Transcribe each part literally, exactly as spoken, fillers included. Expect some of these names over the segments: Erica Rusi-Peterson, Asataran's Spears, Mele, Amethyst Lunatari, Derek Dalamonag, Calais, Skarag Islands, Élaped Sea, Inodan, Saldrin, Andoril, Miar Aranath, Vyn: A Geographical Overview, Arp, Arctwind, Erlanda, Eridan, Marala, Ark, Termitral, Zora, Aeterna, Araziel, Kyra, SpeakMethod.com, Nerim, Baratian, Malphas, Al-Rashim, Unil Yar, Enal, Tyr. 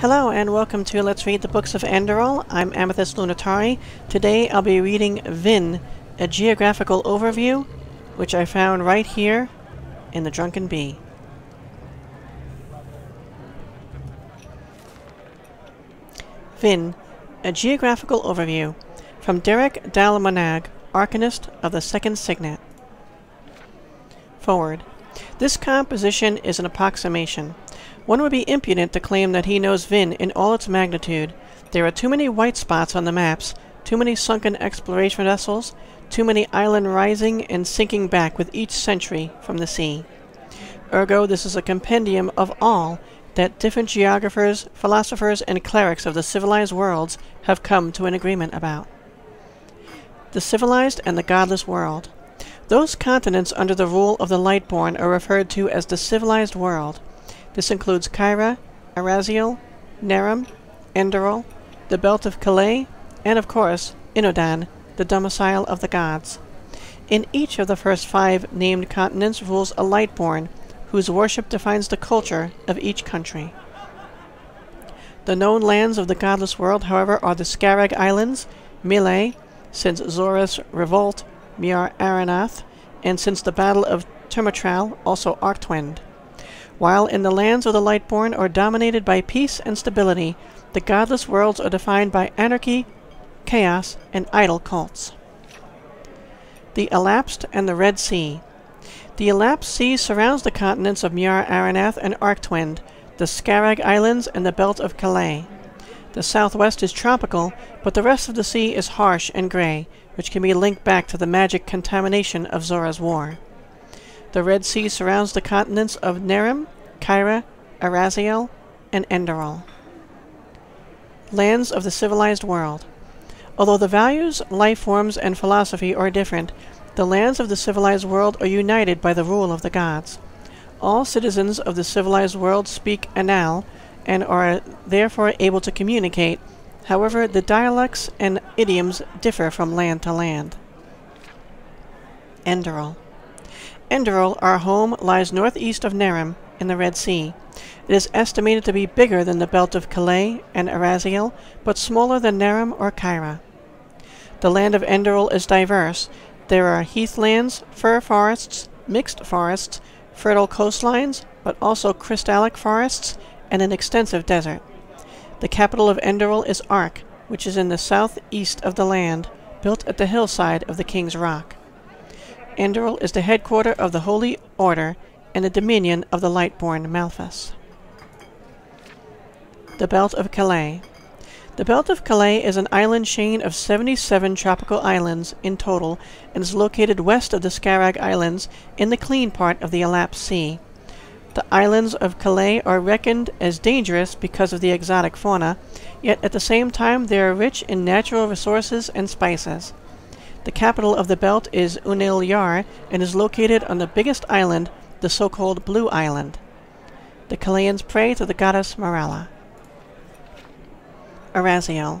Hello and welcome to Let's Read the Books of Andoril. I'm Amethyst Lunatari. Today I'll be reading Vyn: A Geographical Overview, which I found right here in The Drunken Bee. Vyn: A Geographical Overview, from Derek Dalamonag, Arcanist of the Second Signet. Forward. This composition is an approximation. One would be impudent to claim that he knows Vyn in all its magnitude. There are too many white spots on the maps, too many sunken exploration vessels, too many islands rising and sinking back with each century from the sea. Ergo, this is a compendium of all that different geographers, philosophers, and clerics of the civilized worlds have come to an agreement about. The civilized and the godless world. Those continents under the rule of the Lightborn are referred to as the civilized world. This includes Kyra, Araziel, Nerim, Andoril, the Belt of Calais, and of course, Inodan, the domicile of the gods. In each of the first five named continents rules a Lightborn, whose worship defines the culture of each country. The known lands of the godless world, however, are the Skarag Islands, Mele, since Zora's revolt, Miar Aranath, and since the Battle of Termitral, also Arctwind. While in the lands of the Lightborn are dominated by peace and stability, the godless worlds are defined by anarchy, chaos, and idol cults. The Élaped and the Red Sea. The Élaped Sea surrounds the continents of Miar Aranath and Arctwind, the Skarag Islands, and the Belt of Calais. The southwest is tropical, but the rest of the sea is harsh and grey, which can be linked back to the magic contamination of Zora's war. The Red Sea surrounds the continents of Nerim, Kyra, Araziel, and Andoril. Lands of the Civilized World. Although the values, life forms, and philosophy are different, the lands of the civilized world are united by the rule of the gods. All citizens of the civilized world speak Enal, and are therefore able to communicate. However, the dialects and idioms differ from land to land. Andoril. Andoril, our home, lies northeast of Nerim in the Red Sea. It is estimated to be bigger than the Belt of Calais and Araziel, but smaller than Nerim or Kyra. The land of Andoril is diverse. There are heathlands, fir forests, mixed forests, fertile coastlines, but also crystallic forests, and an extensive desert. The capital of Andoril is Ark, which is in the southeast of the land, built at the hillside of the King's Rock. Andoril is the headquarter of the Holy Order and the dominion of the Lightborn Malphas. The Belt of Calais. The Belt of Calais is an island chain of seventy-seven tropical islands in total and is located west of the Skarag Islands in the clean part of the Élaped Sea. The islands of Calais are reckoned as dangerous because of the exotic fauna, yet at the same time they are rich in natural resources and spices. The capital of the belt is Unil Yar and is located on the biggest island, the so-called Blue Island. The Calayans pray to the goddess Marala. Araziel.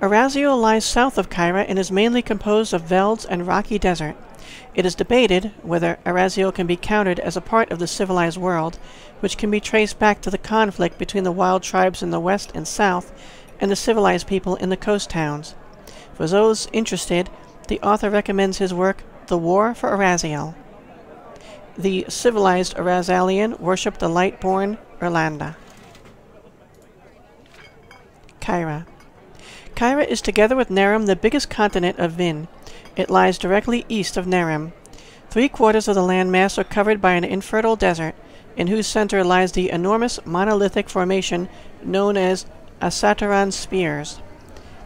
Araziel lies south of Kyra and is mainly composed of velds and rocky desert. It is debated whether Araziel can be counted as a part of the civilized world, which can be traced back to the conflict between the wild tribes in the west and south and the civilized people in the coast towns. For those interested, the author recommends his work, The War for Araziel. The civilized Arazelian worship the Lightborn Erlanda. Kyra. Kyra is, together with Nerim, the biggest continent of Vyn. It lies directly east of Nerim. Three quarters of the landmass are covered by an infertile desert, in whose center lies the enormous monolithic formation known as Asataran's Spears.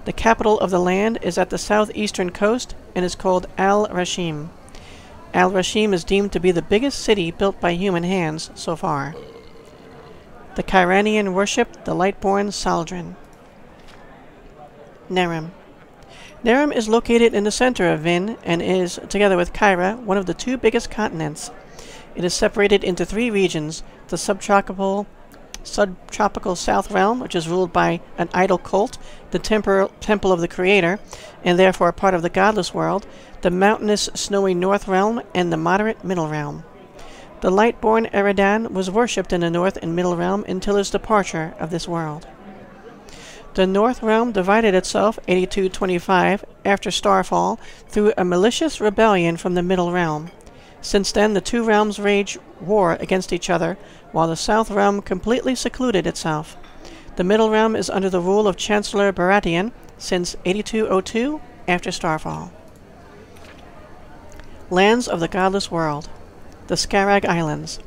The capital of the land is at the southeastern coast and is called Al-Rashim. Al-Rashim is deemed to be the biggest city built by human hands so far. The Kyranian worship the Lightborn Saldrin. Nerim. Nerim is located in the center of Vyn and is, together with Kyra, one of the two biggest continents. It is separated into three regions: the subtropical subtropical South Realm, which is ruled by an idol cult, the Temple of the Creator, and therefore part of the godless world, the mountainous, snowy North Realm, and the moderate Middle Realm. The light-born Eridan was worshipped in the North and Middle Realm until his departure of this world. The North Realm divided itself eighty-two twenty-five after Starfall through a malicious rebellion from the Middle Realm. Since then, the two realms waged war against each other, while the South Realm completely secluded itself. The Middle Realm is under the rule of Chancellor Baratian since eighty-two oh two after Starfall. Lands of the Godless World. The Skarag Islands.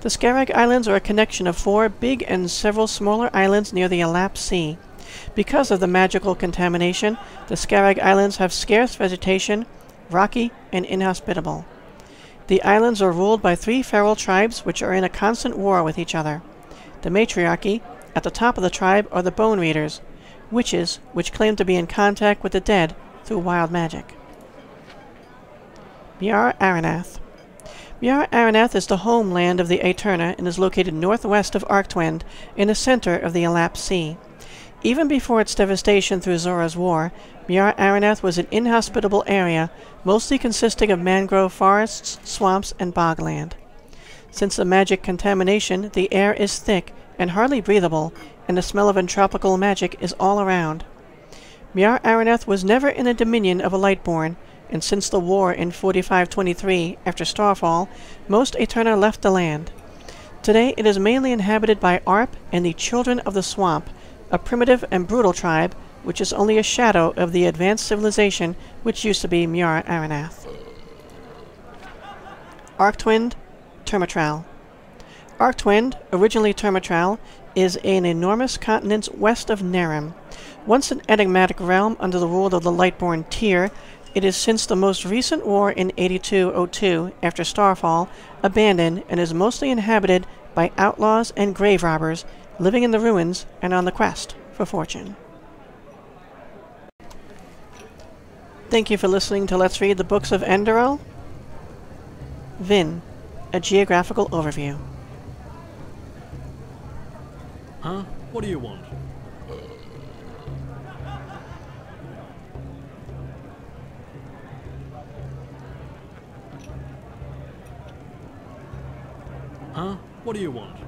The Skarag Islands are a connection of four big and several smaller islands near the Élaped Sea. Because of the magical contamination, the Skarag Islands have scarce vegetation, rocky and inhospitable. The islands are ruled by three feral tribes which are in a constant war with each other. The matriarchy, at the top of the tribe, are the Bone Readers, witches which claim to be in contact with the dead through wild magic. Miar Aranath. Miar Aranath is the homeland of the Aeterna and is located northwest of Arctwind, in the center of the Élaped Sea. Even before its devastation through Zora's War, Miar Aranath was an inhospitable area, mostly consisting of mangrove forests, swamps, and bogland. Since the magic contamination, the air is thick and hardly breathable, and the smell of entropical magic is all around. Miar Aranath was never in the dominion of a Lightborn, and since the war in forty-five twenty-three, after Starfall, most Aeterna left the land. Today it is mainly inhabited by Arp and the Children of the Swamp, a primitive and brutal tribe, which is only a shadow of the advanced civilization which used to be Miar Aranath. Arctwind, Termitral. Arctwind, originally Termitral, is an enormous continent west of Nerim. Once an enigmatic realm under the rule of the Lightborn Tyr, it is since the most recent war in eighty-two oh two, after Starfall, abandoned and is mostly inhabited by outlaws and grave robbers, living in the ruins and on the quest for fortune. Thank you for listening to Let's Read the Books of Andoril. Vyn: A Geographical Overview. Huh? What do you want? Huh? What do you want?